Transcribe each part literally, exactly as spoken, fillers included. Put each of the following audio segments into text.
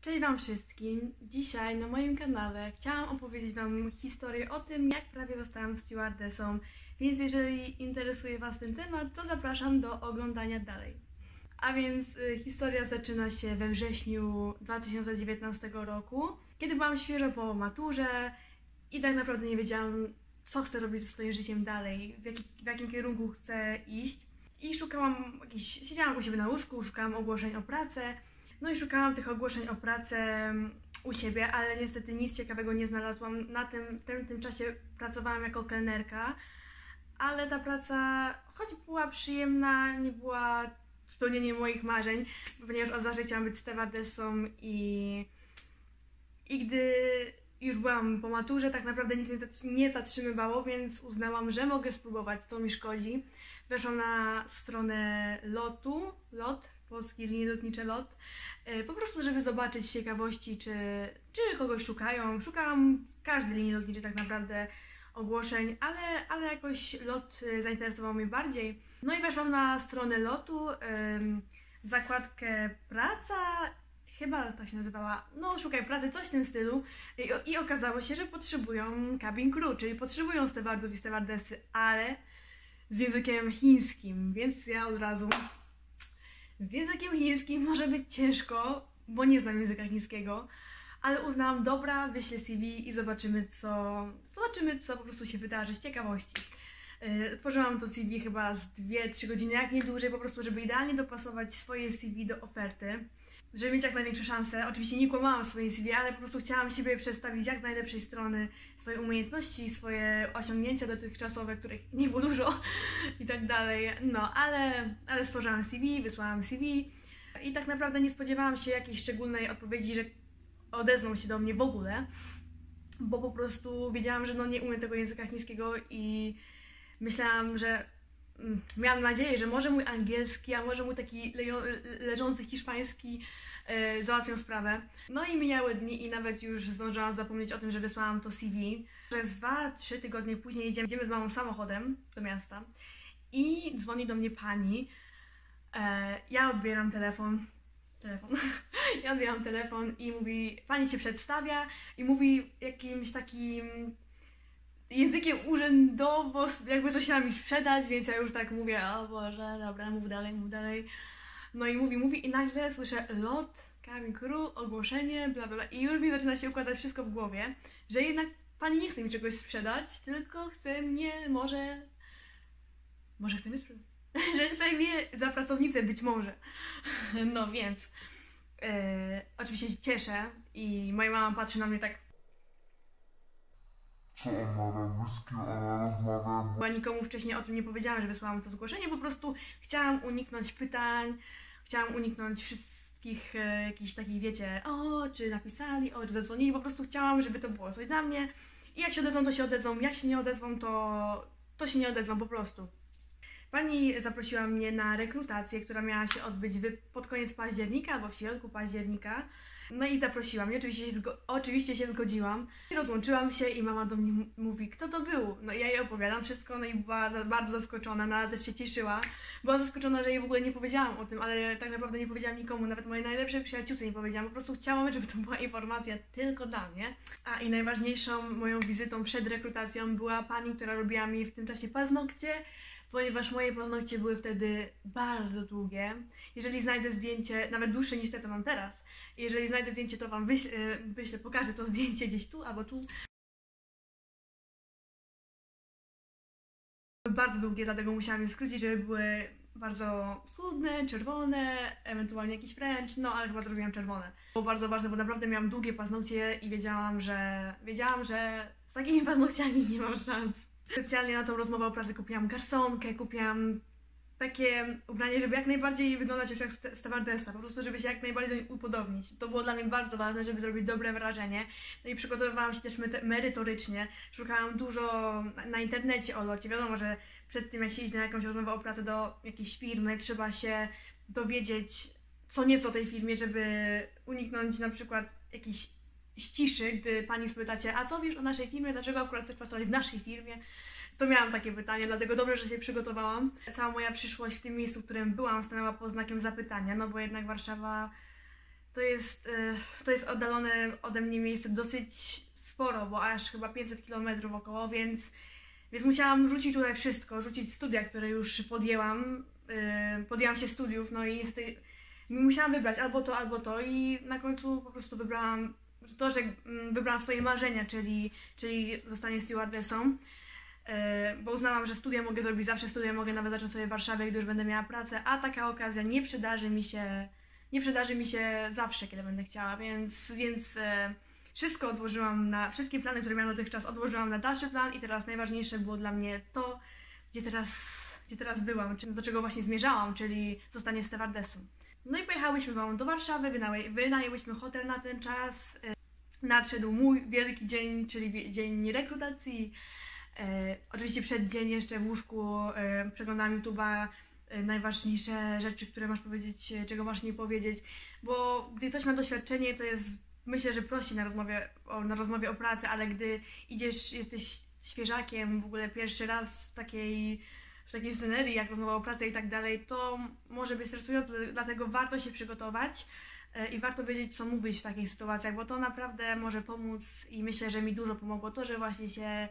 Cześć Wam wszystkim! Dzisiaj na moim kanale chciałam opowiedzieć Wam historię o tym, jak prawie zostałam stewardessą, więc jeżeli interesuje Was ten temat, to zapraszam do oglądania dalej. A więc historia zaczyna się we wrześniu dwa tysiące dziewiętnastego roku, kiedy byłam świeżo po maturze i tak naprawdę nie wiedziałam, co chcę robić ze swoim życiem dalej, w, jaki, w jakim kierunku chcę iść. I szukałam jakichś, siedziałam u siebie na łóżku, szukałam ogłoszeń o pracę. No i szukałam tych ogłoszeń o pracę u siebie, ale niestety nic ciekawego nie znalazłam. Na tym, w tym, tym czasie pracowałam jako kelnerka, ale ta praca, choć była przyjemna, nie była spełnieniem moich marzeń, ponieważ od zawsze chciałam być stewardessą i, i gdy już byłam po maturze, tak naprawdę nic mnie nie zatrzymywało, więc uznałam, że mogę spróbować, co mi szkodzi. Weszłam na stronę lotu, lot, polskie linie lotnicze LOT, po prostu, żeby zobaczyć z ciekawości, czy, czy kogoś szukają. Szukałam każdej linii lotniczej tak naprawdę ogłoszeń, ale, ale jakoś LOT zainteresował mnie bardziej. No i weszłam na stronę lotu, w zakładkę praca, chyba tak się nazywała, no szukaj pracy, coś w tym stylu. I, i okazało się, że potrzebują cabin crew, czyli potrzebują stewardów i stewardesy, ale z językiem chińskim, więc ja od razu... Z językiem chińskim może być ciężko, bo nie znam języka chińskiego, ale uznałam, dobra, wyślę C V i zobaczymy co, zobaczymy co po prostu się wydarzy z ciekawości. Yy, tworzyłam to C V chyba z dwie trzy godziny, jak nie dłużej, po prostu, żeby idealnie dopasować swoje C V do oferty, żeby mieć jak największe szanse. Oczywiście nie kłamałam w swoim C V, ale po prostu chciałam siebie przedstawić jak najlepszej strony, swoje umiejętności, swoje osiągnięcia dotychczasowe, których nie było dużo i tak dalej. No, ale, ale stworzyłam C V, wysłałam C V i tak naprawdę nie spodziewałam się jakiejś szczególnej odpowiedzi, że odezwą się do mnie w ogóle, bo po prostu wiedziałam, że no nie umiem tego języka chińskiego i myślałam, że miałam nadzieję, że może mój angielski, a może mój taki leżący hiszpański yy, załatwią sprawę. No i mijały dni i nawet już zdążyłam zapomnieć o tym, że wysłałam to C V. Przez dwa trzy tygodnie później jedziemy, jedziemy z mamą samochodem do miasta i dzwoni do mnie pani. Yy, ja odbieram telefon. Telefon. ja odbieram telefon i mówi, pani się przedstawia i mówi jakimś takim... językiem urzędowo, jakby coś chciała mi sprzedać, więc ja już tak mówię, o Boże, dobra, mów dalej, mów dalej. No i mówi, mówi i nagle słyszę lot, cabin crew, ogłoszenie, bla bla bla. I już mi zaczyna się układać wszystko w głowie, że jednak pani nie chce mi czegoś sprzedać, tylko chce mnie może... Może chce mnie sprzedać? że chce mnie za pracownicę, być może. No więc... Yy, oczywiście się cieszę i moja mama patrzy na mnie tak... Bo nikomu wcześniej o tym nie powiedziałam, że wysłałam to zgłoszenie, po prostu chciałam uniknąć pytań, chciałam uniknąć wszystkich e, jakichś takich, wiecie, o, czy napisali, o, czy zadzwonili, po prostu chciałam, żeby to było coś dla mnie i jak się odezwą, to się odezwą, jak się nie odezwą, to, to się nie odezwą po prostu. Pani zaprosiła mnie na rekrutację, która miała się odbyć pod koniec października albo w środku października. No i zaprosiła mnie, oczywiście się, oczywiście się zgodziłam. Rozłączyłam się i mama do mnie mówi, kto to był? No i ja jej opowiadam wszystko, no i była bardzo zaskoczona, no, ale też się cieszyła. Była zaskoczona, że jej w ogóle nie powiedziałam o tym, ale tak naprawdę nie powiedziałam nikomu, nawet mojej najlepszej przyjaciółce nie powiedziałam. Po prostu chciałam, żeby to była informacja tylko dla mnie. A i najważniejszą moją wizytą przed rekrutacją była pani, która robiła mi w tym czasie paznokcie, ponieważ moje paznokcie były wtedy bardzo długie. Jeżeli znajdę zdjęcie, nawet dłuższe niż te, co mam teraz, jeżeli znajdę zdjęcie, to Wam wyślę, wyślę, pokażę to zdjęcie gdzieś tu albo tu. Były bardzo długie, dlatego musiałam je skrócić, żeby były bardzo schudne, czerwone, ewentualnie jakiś french, no ale chyba zrobiłam czerwone. Było bardzo ważne, bo naprawdę miałam długie paznokcie i wiedziałam, że wiedziałam, że z takimi paznokciami nie mam szans. Specjalnie na tą rozmowę o pracy kupiłam garsonkę, kupiłam takie ubranie, żeby jak najbardziej wyglądać już jak stewardessa, po prostu żeby się jak najbardziej do nich upodobnić. To było dla mnie bardzo ważne, żeby zrobić dobre wrażenie. No i przygotowywałam się też merytorycznie, szukałam dużo na internecie o locie. Wiadomo, że przed tym jak się idzie na jakąś rozmowę o pracę do jakiejś firmy, trzeba się dowiedzieć co nieco o tej firmie, żeby uniknąć na przykład jakichś z ciszy, gdy pani spytacie, a co wiesz o naszej firmie, dlaczego akurat chcesz pracować w naszej firmie? To miałam takie pytanie, dlatego dobrze, że się przygotowałam. Cała moja przyszłość w tym miejscu, w którym byłam, stanęła pod znakiem zapytania, no bo jednak Warszawa to jest, to jest oddalone ode mnie miejsce dosyć sporo, bo aż chyba pięćset kilometrów około, więc, więc musiałam rzucić tutaj wszystko, rzucić studia, które już podjęłam, podjęłam się studiów, no i niestety musiałam wybrać albo to, albo to i na końcu po prostu wybrałam to, że wybrałam swoje marzenia, czyli, czyli zostanie stewardessą, bo uznałam, że studia mogę zrobić zawsze, studia mogę nawet zacząć sobie w Warszawie, gdy już będę miała pracę, a taka okazja nie przydarzy mi się, nie przydarzy mi się zawsze, kiedy będę chciała, więc, więc wszystko odłożyłam na, wszystkie plany, które miałam dotychczas, odłożyłam na dalszy plan i teraz najważniejsze było dla mnie to, gdzie teraz, gdzie teraz byłam, do czego właśnie zmierzałam, czyli zostanie stewardessą. No i pojechałyśmy z mamą do Warszawy, wynajęłyśmy hotel na ten czas. Nadszedł mój wielki dzień, czyli dzień rekrutacji. E, oczywiście przed dzień jeszcze w łóżku e, przeglądałam YouTube'a, e, najważniejsze rzeczy, które masz powiedzieć, e, czego masz nie powiedzieć. Bo gdy ktoś ma doświadczenie, to jest, myślę, że prościej na rozmowie o, na rozmowie o pracy, ale gdy idziesz, jesteś świeżakiem, w ogóle pierwszy raz w takiej... w takiej scenerii, jak rozmowa o pracy i tak dalej, to może być stresujące, dlatego warto się przygotować i warto wiedzieć, co mówić w takich sytuacjach, bo to naprawdę może pomóc i myślę, że mi dużo pomogło to, że właśnie się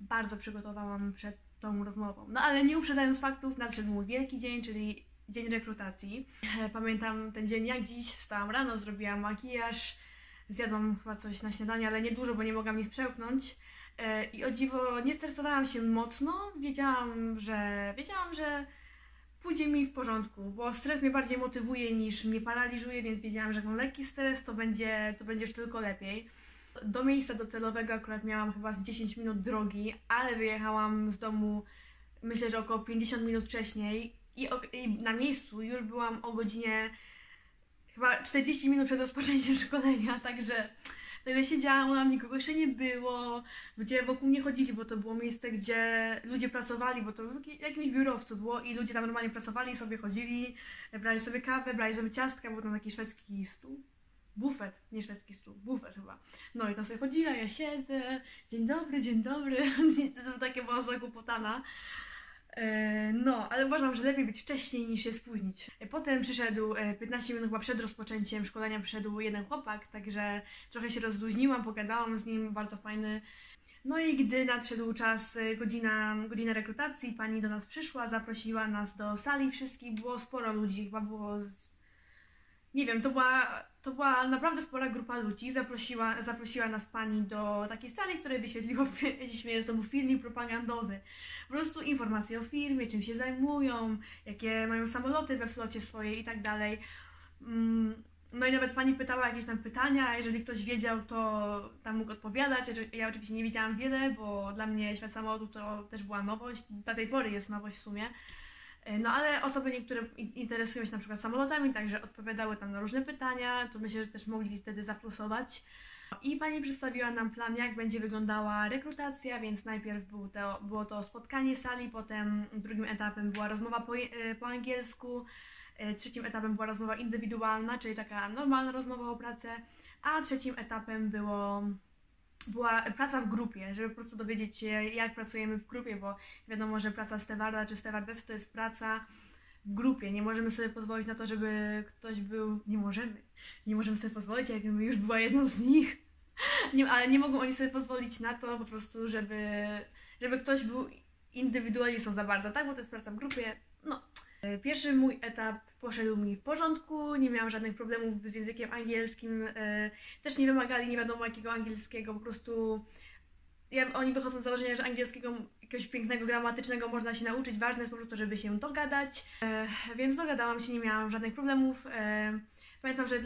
bardzo przygotowałam przed tą rozmową. No ale nie uprzedzając faktów, nadszedł mój wielki dzień, czyli dzień rekrutacji. Pamiętam ten dzień jak dziś, wstałam rano, zrobiłam makijaż, zjadłam chyba coś na śniadanie, ale nie dużo, bo nie mogłam nic przełknąć. I o dziwo nie stresowałam się mocno, wiedziałam, że wiedziałam, że pójdzie mi w porządku, bo stres mnie bardziej motywuje niż mnie paraliżuje, więc wiedziałam, że jak mam lekki stres, to będzie, to będzie już tylko lepiej. Do miejsca docelowego akurat miałam chyba dziesięć minut drogi, ale wyjechałam z domu myślę, że około pięćdziesiąt minut wcześniej i, i na miejscu już byłam o godzinie chyba czterdzieści minut przed rozpoczęciem szkolenia, także... Także siedziałam, nikogo jeszcze nie było, ludzie wokół mnie chodzili, bo to było miejsce, gdzie ludzie pracowali, bo to w jakimś biurowcu było i ludzie tam normalnie pracowali, sobie chodzili, brali sobie kawę, brali sobie ciastka, był tam taki szwedzki stół, bufet, nie szwedzki stół, bufet chyba. No i tam sobie chodziła, ja siedzę, dzień dobry, dzień dobry, takie byłam zakłopotana. No, ale uważam, że lepiej być wcześniej niż się spóźnić. Potem przyszedł piętnaście minut chyba przed rozpoczęciem szkolenia, przyszedł jeden chłopak, także trochę się rozluźniłam, pogadałam z nim, bardzo fajny. No i gdy nadszedł czas, godzina, godzina rekrutacji, pani do nas przyszła, zaprosiła nas do sali wszystkich, było sporo ludzi, chyba było... Z... Nie wiem, to była, to była naprawdę spora grupa ludzi, zaprosiła, zaprosiła nas pani do takiej sali, w której wyświetliło, że to był filmik propagandowy. Po prostu informacje o firmie, czym się zajmują, jakie mają samoloty we flocie swojej i tak dalej. No i nawet pani pytała jakieś tam pytania, a jeżeli ktoś wiedział, to tam mógł odpowiadać. Ja oczywiście nie wiedziałam wiele, bo dla mnie świat samolotu to też była nowość, do tej pory jest nowość w sumie. No ale osoby niektóre interesują się na przykład samolotami, także odpowiadały tam na różne pytania, to myślę, że też mogli wtedy zaplusować. I pani przedstawiła nam plan, jak będzie wyglądała rekrutacja, więc najpierw było to, było to spotkanie sali, potem drugim etapem była rozmowa po, po angielsku, trzecim etapem była rozmowa indywidualna, czyli taka normalna rozmowa o pracę, a trzecim etapem było... była praca w grupie, żeby po prostu dowiedzieć się, jak pracujemy w grupie, bo wiadomo, że praca stewarda czy stewardessy to jest praca w grupie. Nie możemy sobie pozwolić na to, żeby ktoś był... Nie możemy. Nie możemy sobie pozwolić, jakbym już była jedną z nich. Nie, ale nie mogą oni sobie pozwolić na to po prostu, żeby, żeby ktoś był indywidualistą za bardzo, tak? Bo to jest praca w grupie. No. Pierwszy mój etap poszedł mi w porządku, nie miałam żadnych problemów z językiem angielskim, też nie wymagali nie wiadomo jakiego angielskiego, po prostu ja, oni wychodzą z założenia, że angielskiego jakiegoś pięknego, gramatycznego można się nauczyć, ważne jest po prostu, żeby się dogadać, więc dogadałam się, nie miałam żadnych problemów. Pamiętam, że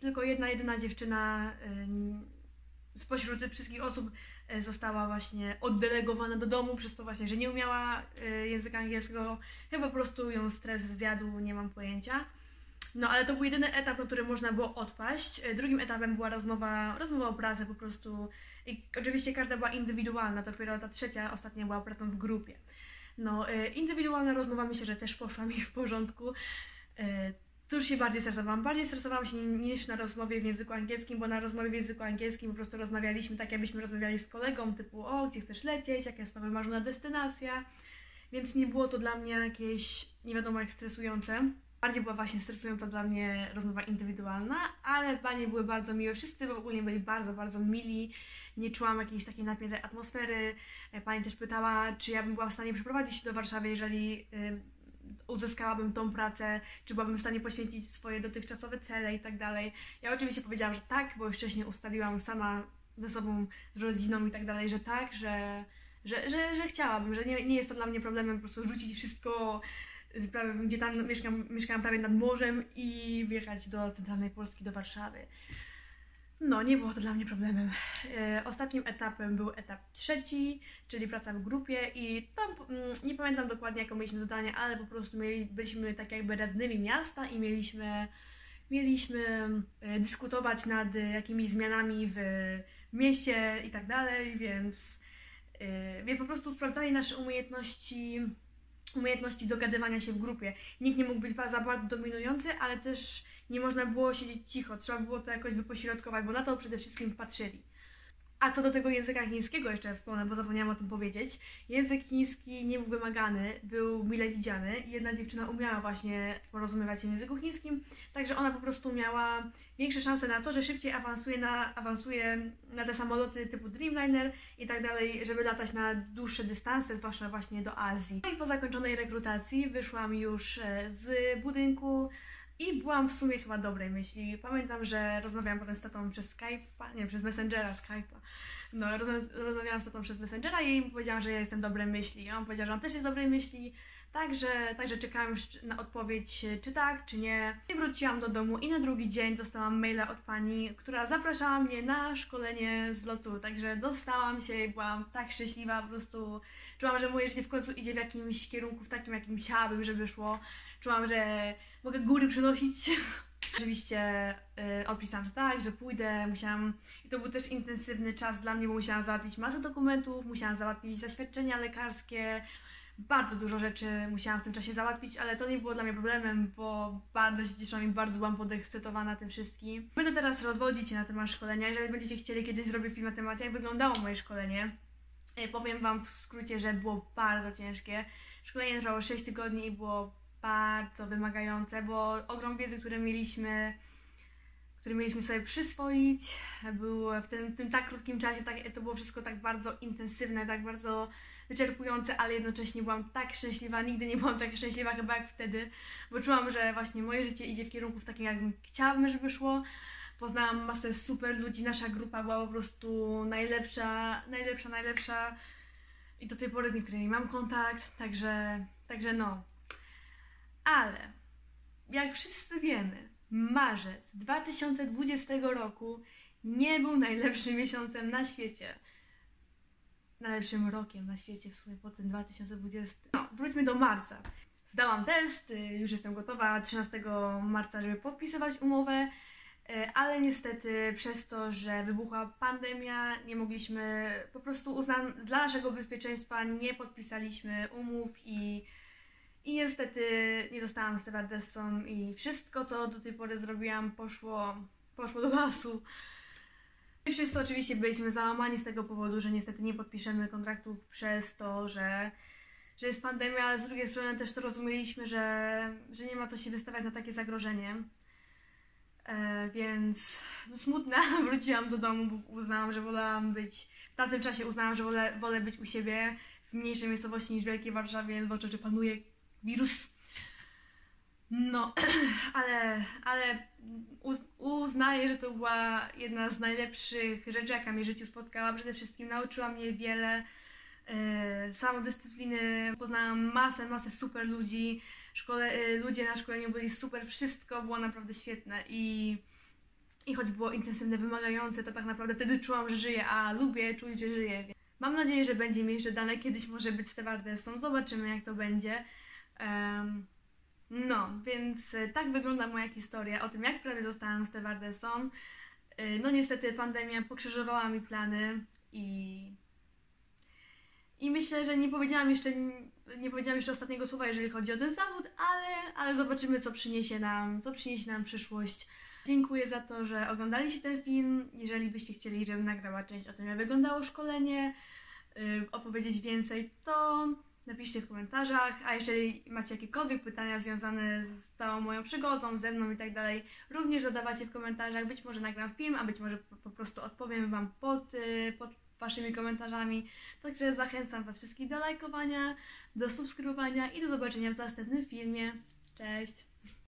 tylko jedna jedyna dziewczyna spośród wszystkich osób została właśnie oddelegowana do domu przez to właśnie, że nie umiała języka angielskiego. Chyba po prostu ją stres zjadł, nie mam pojęcia. No ale to był jedyny etap, na który można było odpaść. Drugim etapem była rozmowa, rozmowa o pracy po prostu. I oczywiście każda była indywidualna, dopiero ta trzecia, ostatnia była pracą w grupie. No, indywidualna rozmowa myślę, że też poszła mi w porządku. Tu już się bardziej stresowałam. Bardziej stresowałam się niż na rozmowie w języku angielskim, bo na rozmowie w języku angielskim po prostu rozmawialiśmy tak, jakbyśmy rozmawiali z kolegą, typu o, gdzie chcesz lecieć, jaka jest twoja marzona destynacja, więc nie było to dla mnie jakieś nie wiadomo jak stresujące. Bardziej była właśnie stresująca dla mnie rozmowa indywidualna, ale panie były bardzo miłe, wszyscy w ogóle byli bardzo, bardzo mili, nie czułam jakiejś takiej napiętej atmosfery. Pani też pytała, czy ja bym była w stanie przeprowadzić się do Warszawy, jeżeli y, uzyskałabym tą pracę, czy byłabym w stanie poświęcić swoje dotychczasowe cele i tak dalej. Ja oczywiście powiedziałam, że tak, bo już wcześniej ustaliłam sama ze sobą, z rodziną i tak dalej, że tak, że, że, że, że chciałabym, że nie, nie jest to dla mnie problemem po prostu rzucić wszystko, gdzie tam mieszkam, mieszkałam prawie nad morzem, i wjechać do centralnej Polski, do Warszawy. No, nie było to dla mnie problemem. E, ostatnim etapem był etap trzeci, czyli praca w grupie, i tam mm, nie pamiętam dokładnie, jaką mieliśmy zadanie, ale po prostu mieli, byliśmy tak jakby radnymi miasta i mieliśmy, mieliśmy e, dyskutować nad jakimiś zmianami w mieście i tak dalej, więc, e, więc po prostu sprawdzali nasze umiejętności umiejętności dogadywania się w grupie. Nikt nie mógł być za bardzo dominujący, ale też nie można było siedzieć cicho, trzeba było to jakoś wypośrodkować, bo na to przede wszystkim patrzyli. A co do tego języka chińskiego jeszcze wspomnę, bo zapomniałam o tym powiedzieć. Język chiński nie był wymagany, był mile widziany i jedna dziewczyna umiała właśnie porozumiewać się w języku chińskim, także ona po prostu miała większe szanse na to, że szybciej awansuje na, awansuje na te samoloty typu Dreamliner i tak dalej, żeby latać na dłuższe dystanse, zwłaszcza właśnie do Azji. No i po zakończonej rekrutacji wyszłam już z budynku i byłam w sumie chyba dobrej myśli. Pamiętam, że rozmawiałam potem z tatą przez Skype'a, nie, przez Messengera, Skype'a. No, rozmawiałam z tatą przez Messengera i mu powiedziałam, że ja jestem dobrej myśli. I on powiedział, że on też jest dobrej myśli, także, także czekałam już na odpowiedź, czy tak, czy nie. I wróciłam do domu i na drugi dzień dostałam maila od pani, która zapraszała mnie na szkolenie z lotu. Także dostałam się i byłam tak szczęśliwa, po prostu czułam, że moje życie w końcu idzie w jakimś kierunku, w takim, jakim chciałabym, żeby szło. Czułam, że mogę góry przenosić. Oczywiście y, odpisałam, że tak, że pójdę, musiałam, i to był też intensywny czas dla mnie, bo musiałam załatwić masę dokumentów, musiałam załatwić zaświadczenia lekarskie, bardzo dużo rzeczy musiałam w tym czasie załatwić, ale to nie było dla mnie problemem, bo bardzo się cieszyłam i bardzo byłam podekscytowana tym wszystkim. Będę teraz rozwodzić się na temat szkolenia, jeżeli będziecie chcieli, kiedyś zrobię film na temat, jak wyglądało moje szkolenie. Y, powiem wam w skrócie, że było bardzo ciężkie. Szkolenie trwało sześć tygodni i było bardzo wymagające, bo ogrom wiedzy, który mieliśmy, który mieliśmy sobie przyswoić, był w tym, w tym tak krótkim czasie, tak, to było wszystko tak bardzo intensywne, tak bardzo wyczerpujące, ale jednocześnie byłam tak szczęśliwa, nigdy nie byłam tak szczęśliwa chyba jak wtedy, bo czułam, że właśnie moje życie idzie w kierunku w takim, jakbym chciałabym, żeby szło. Poznałam masę super ludzi, nasza grupa była po prostu najlepsza, najlepsza, najlepsza i do tej pory z niektórymi mam kontakt, także, także no. Ale, jak wszyscy wiemy, marzec dwa tysiące dwudziestego roku nie był najlepszym miesiącem na świecie. Najlepszym rokiem na świecie w sumie po tym dwa tysiące dwudziestym. No, wróćmy do marca. Zdałam test, już jestem gotowa trzynastego marca, żeby podpisywać umowę, ale niestety przez to, że wybuchła pandemia, nie mogliśmy, po prostu uznam, dla naszego bezpieczeństwa nie podpisaliśmy umów i... I niestety nie dostałam stewardessą i wszystko, co do tej pory zrobiłam, poszło, poszło do lasu. I wszyscy oczywiście byliśmy załamani z tego powodu, że niestety nie podpiszemy kontraktów przez to, że, że jest pandemia, ale z drugiej strony też to rozumieliśmy, że, że nie ma co się wystawiać na takie zagrożenie. E, więc no smutna, wróciłam do domu, bo uznałam, że wolałam być, w tamtym czasie uznałam, że wolę, wolę być u siebie w mniejszej miejscowości niż w wielkiej Warszawie, bo czy panuje wirus. No, ale, ale uz, uznaję, że to była jedna z najlepszych rzeczy, jaka mnie w życiu spotkała. Przede wszystkim nauczyła mnie wiele y, samodyscypliny. Poznałam masę, masę super ludzi. Szkole, y, ludzie na szkoleniu byli super, wszystko było naprawdę świetne. I, i choć było intensywne, wymagające, to tak naprawdę wtedy czułam, że żyję, a lubię czuć, że żyję. Mam nadzieję, że będzie mi jeszcze dane kiedyś może być stewardessą. Zobaczymy, jak to będzie. Um, no, więc tak wygląda moja historia o tym, jak prawie zostałam stewardessą. No niestety pandemia pokrzyżowała mi plany i, i myślę, że nie powiedziałam jeszcze nie powiedziałam jeszcze ostatniego słowa, jeżeli chodzi o ten zawód, ale, ale zobaczymy, co przyniesie nam, co przyniesie nam przyszłość. Dziękuję za to, że oglądaliście ten film. Jeżeli byście chcieli, żebym nagrała część o tym, jak wyglądało szkolenie, opowiedzieć więcej, to napiszcie w komentarzach, a jeżeli macie jakiekolwiek pytania związane z całą moją przygodą, ze mną i tak dalej, również dodawacie w komentarzach, być może nagram film, a być może po, po prostu odpowiem wam pod, pod waszymi komentarzami. Także zachęcam was wszystkich do lajkowania, do subskrybowania i do zobaczenia w następnym filmie. Cześć!